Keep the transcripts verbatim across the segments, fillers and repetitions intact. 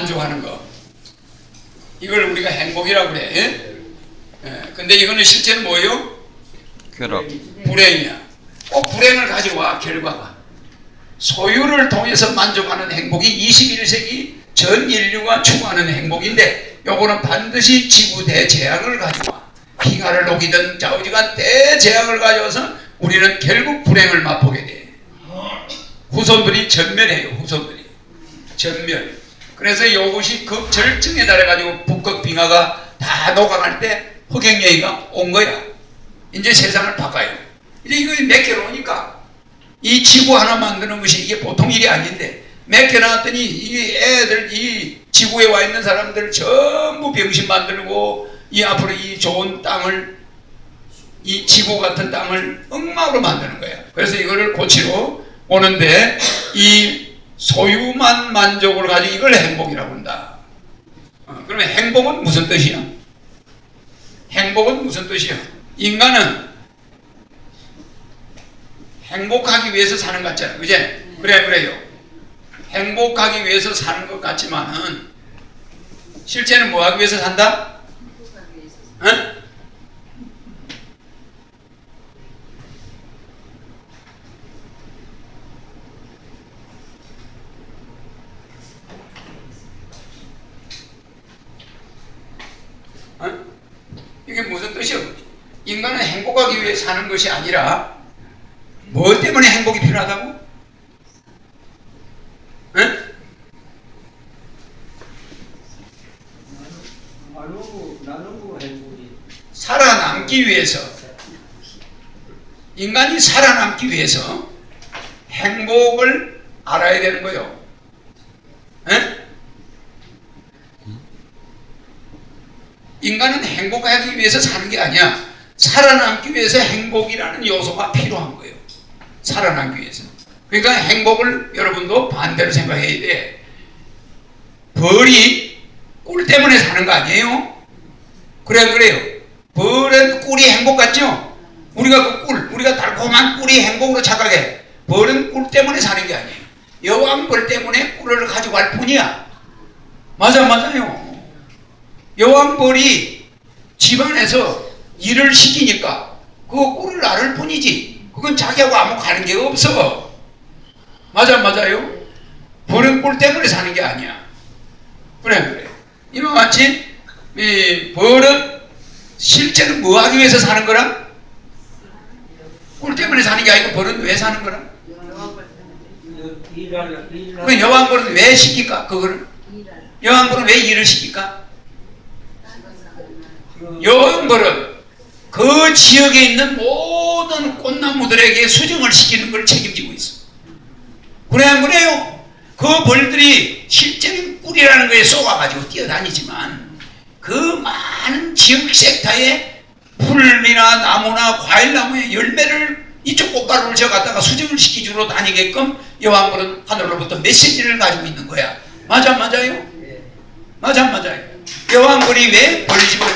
만족하는 거, 이걸 우리가 행복이라고 그래. 예? 예. 근데 이거는 실제는 뭐예요? 결합. 불행이야. 꼭 불행을 가져와, 결과가. 소유를 통해서 만족하는 행복이 이십일 세기 전 인류가 추구하는 행복인데, 요거는 반드시 지구 대재앙을 가져와. 빙하를 녹이든 좌우지간 대재앙을 가져와서 우리는 결국 불행을 맛보게 돼. 후손들이 전멸해요. 후손들이 전멸. 그래서 요것이 그 절정에 달해가지고 북극 빙하가 다 녹아갈 때 흑행여의가 온 거야. 이제 세상을 바꿔요. 이제 이거 몇 개로 오니까 이 지구 하나 만드는 것이 이게 보통 일이 아닌데, 몇 개 나왔더니 이 애들, 이 지구에 와 있는 사람들 전부 병신 만들고, 이 앞으로 이 좋은 땅을, 이 지구 같은 땅을 엉망으로 만드는 거야. 그래서 이거를 고치러 오는데, 이 소유만 만족을 가지고 이걸 행복이라고 한다. 어, 그러면 행복은 무슨 뜻이야? 행복은 무슨 뜻이야? 인간은 행복하기 위해서 사는 것 같잖아. 그제? 그래, 그래요. 행복하기 위해서 사는 것 같지만은, 실제는 뭐 하기 위해서 산다? 응? 이게 무슨 뜻이요? 인간은 행복하기 위해 사는 것이 아니라 뭐 때문에 행복이 필요하다고? 응? 살아남기 위해서, 인간이 살아남기 위해서 행복을 알아야 되는 거요. 응? 인간은 행복하기 위해서 사는 게 아니야. 살아남기 위해서 행복이라는 요소가 필요한 거예요. 살아남기 위해서. 그러니까 행복을 여러분도 반대로 생각해야 돼. 벌이 꿀 때문에 사는 거 아니에요? 그래, 그래요. 벌은 꿀이 행복 같죠? 우리가 그 꿀, 우리가 달콤한 꿀이 행복으로 착각해. 벌은 꿀 때문에 사는 게 아니에요. 여왕벌 때문에 꿀을 가져갈 뿐이야. 맞아, 맞아요. 여왕벌이 집안에서 일을 시키니까 그 꿀을 나를 뿐이지, 그건 자기하고 아무 관계 없어. 맞아, 맞아요. 벌은 꿀 때문에 사는 게 아니야. 그래, 그래. 이와 같이 이 벌은 실제로 뭐 하기 위해서 사는 거라? 꿀 때문에 사는 게 아니고 벌은 왜 사는 거라? 그 여왕벌은 왜 시킬까? 그거를 여왕벌은 왜 일을 시킬까? 여왕벌은 그 지역에 있는 모든 꽃나무들에게 수정을 시키는 걸 책임지고 있어. 그래, 안 그래요? 그 벌들이 실제는 꿀이라는 거에 쏘아가지고 뛰어다니지만, 그 많은 지역 섹터에 풀이나 나무나 과일나무에 열매를, 이쪽 꽃가루를 저갖다가 수정을 시키주러 다니게끔 여왕벌은 하늘로부터 메시지를 가지고 있는 거야. 맞아, 맞아요? 맞아, 맞아요. 여왕벌이 왜 벌집을,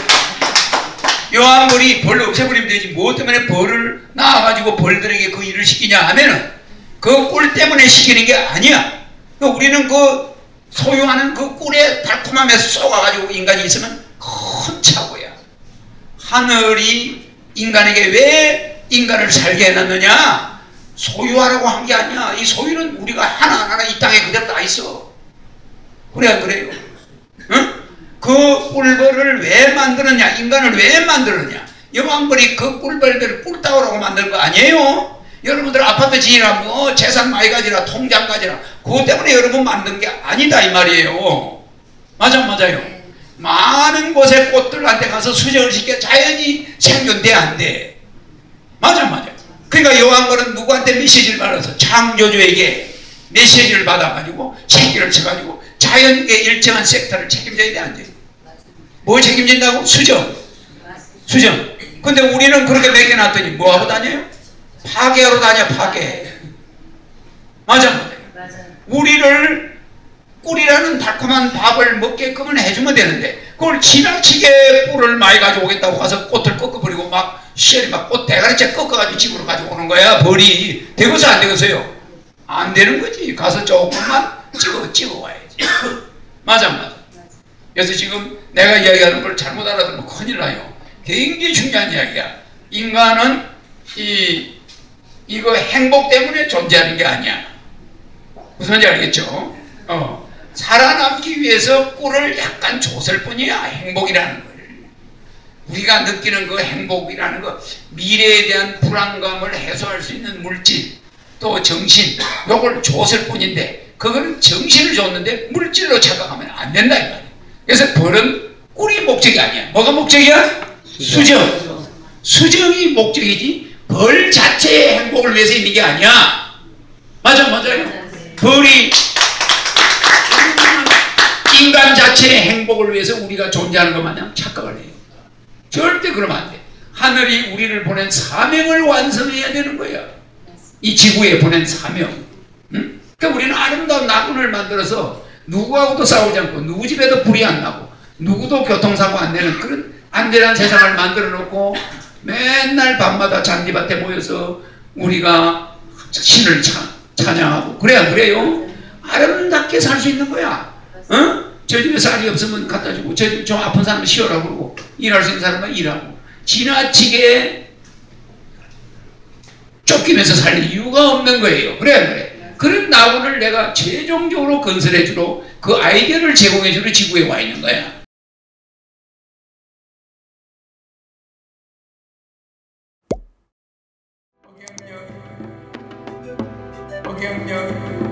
여왕벌이 벌을 없애버리면 되지, 뭐 때문에 벌을 낳아가지고 벌들에게 그 일을 시키냐 하면은, 그 꿀 때문에 시키는 게 아니야. 우리는 그 소유하는 그 꿀의 달콤함에서 쏘아가지고 인간이 있으면 큰 착오야. 하늘이 인간에게 왜 인간을 살게 해놨느냐? 소유하라고 한 게 아니야. 이 소유는 우리가 하나하나 이 땅에 그대로 다 있어. 그래, 안 그래요? 응? 그 꿀벌을 왜 만드느냐? 인간을 왜 만드느냐? 여왕벌이 그 꿀벌들을 꿀 따오라고 만든 거 아니에요? 여러분들 아파트 지으라, 뭐 재산 많이 가지라, 통장 가지라, 그것 때문에 여러분 만든 게 아니다, 이 말이에요. 맞아, 맞아요. 많은 곳에 꽃들한테 가서 수정을 시켜 자연히 생존돼, 안 돼? 맞아, 맞아. 그러니까 여왕벌은 누구한테 메시지를 받아서, 창조주에게 메시지를 받아가지고 책기를 쳐가지고 자연계 일정한 섹터를 책임져야 돼, 안 돼? 뭐 책임진다고? 수정. 수정. 근데 우리는 그렇게 매겨놨더니 뭐하고 다녀요? 파괴하러 다녀, 파괴. 맞아, 맞아. 우리를 꿀이라는 달콤한 밥을 먹게끔은 해주면 되는데, 그걸 지나치게 꿀을 많이 가져오겠다고 가서 꽃을 꺾어버리고 막, 시엘이 막 꽃 대가리째 꺾어가지고 집으로 가져오는 거야, 벌이. 되고서 안 되겠어요? 안 되는 거지. 가서 조금만 찍어, 찍어 와야지. 맞아, 맞아. 그래서 지금 내가 이야기하는 걸 잘못 알아들으면 큰일 나요. 굉장히 중요한 이야기야. 인간은 이, 이거 행복 때문에 존재하는 게 아니야. 무슨 말인지 알겠죠? 어. 살아남기 위해서 꿀을 약간 줬을 뿐이야. 행복이라는 걸. 우리가 느끼는 그 행복이라는 거, 미래에 대한 불안감을 해소할 수 있는 물질, 또 정신, 요걸 줬을 뿐인데, 그거는 정신을 줬는데 물질로 착각하면 안 된다, 이 말이야. 그래서 벌은 꿀이 목적이 아니야. 뭐가 목적이야? 수정. 수정이 목적이지, 벌 자체의 행복을 위해서 있는 게 아니야. 맞아, 맞아요. 벌이, 인간 자체의 행복을 위해서 우리가 존재하는 것 마냥 착각을 해요. 절대 그러면 안 돼. 하늘이 우리를 보낸 사명을 완성해야 되는 거야. 이 지구에 보낸 사명. 응? 그러니까 우리는 아름다운 낙원을 만들어서 누구하고도 싸우지 않고, 누구 집에도 불이 안 나고, 누구도 교통사고 안 내는 그런 안전한 세상을 만들어 놓고, 맨날 밤마다 잔디밭에 모여서 우리가 신을 차, 찬양하고, 그래 안 그래요? 아름답게 살 수 있는 거야. 응? 저 집에 쌀이 없으면 갖다 주고, 저 집 좀 아픈 사람은 쉬어라고 그러고, 일할 수 있는 사람은 일하고, 지나치게 쫓기면서 살 이유가 없는 거예요. 그래, 그래. 그런 낙원을 내가 최종적으로 건설해 주러, 그 아이디어를 제공해 주러 지구에 와 있는 거야. 오경영. 오경영.